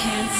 can't